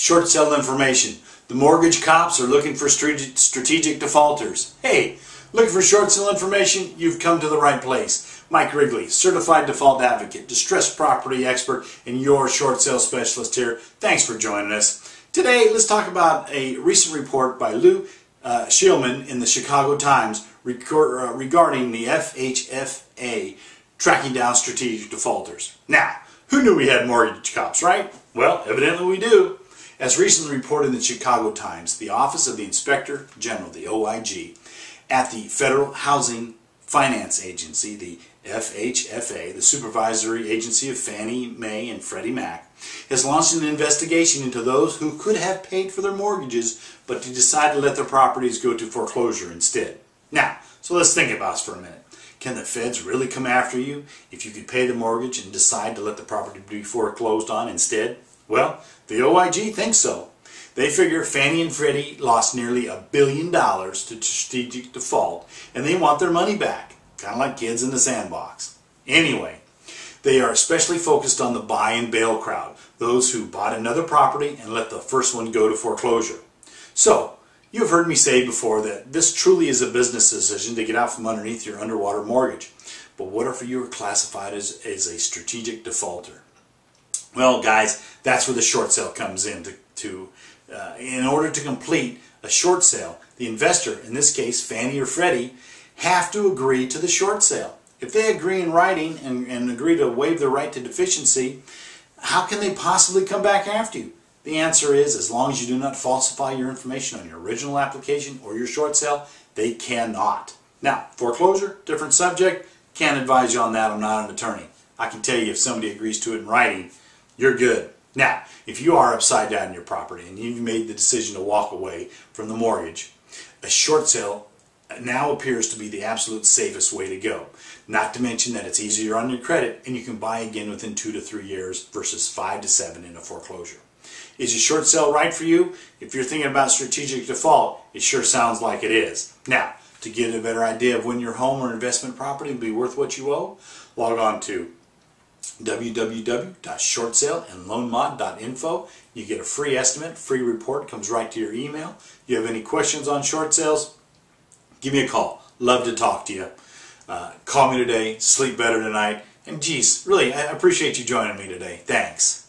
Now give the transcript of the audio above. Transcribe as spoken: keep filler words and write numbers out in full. Short sale information. The mortgage cops are looking for strategic defaulters. Hey, looking for short sale information? You've come to the right place. Mike Rigley, Certified Default Advocate, Distressed Property Expert, and your short sale specialist here. Thanks for joining us. Today, let's talk about a recent report by Lou uh, Sichelman in the Chicago Times record, uh, regarding the F H F A tracking down strategic defaulters. Now, who knew we had mortgage cops, right? Well, evidently we do. As recently reported in the Chicago Times, the Office of the Inspector General, the O I G, at the Federal Housing Finance Agency, the F H F A, the supervisory agency of Fannie Mae and Freddie Mac, has launched an investigation into those who could have paid for their mortgages but to decide to let their properties go to foreclosure instead. Now, so let's think about this for a minute. Can the feds really come after you if you could pay the mortgage and decide to let the property be foreclosed on instead? Well, the O I G thinks so. They figure Fannie and Freddie lost nearly a billion dollars to strategic default, and they want their money back, kind of like kids in the sandbox. Anyway, they are especially focused on the buy and bail crowd, those who bought another property and let the first one go to foreclosure. So, you've heard me say before that this truly is a business decision to get out from underneath your underwater mortgage. But what if you were classified as, as a strategic defaulter? Well, guys, that's where the short sale comes in. To, to uh, in order to complete a short sale, the investor, in this case Fannie or Freddie, have to agree to the short sale. If they agree in writing and, and agree to waive their right to deficiency, how can they possibly come back after you? The answer is, as long as you do not falsify your information on your original application or your short sale, they cannot. Now, foreclosure, different subject, can't advise you on that. I'm not an attorney. I can tell you if somebody agrees to it in writing, you're good. Now, if you are upside down in your property and you've made the decision to walk away from the mortgage, a short sale now appears to be the absolute safest way to go. Not to mention that it's easier on your credit and you can buy again within two to three years versus five to seven in a foreclosure. Is a short sale right for you? If you're thinking about strategic default, it sure sounds like it is. Now, to get a better idea of when your home or investment property will be worth what you owe, log on to w w w dot short sale and loan mod dot info. You get a free estimate, free report, comes right to your email. You have any questions on short sales, give me a call. Love to talk to you. Uh, call me today, sleep better tonight, and geez, really, I appreciate you joining me today. Thanks.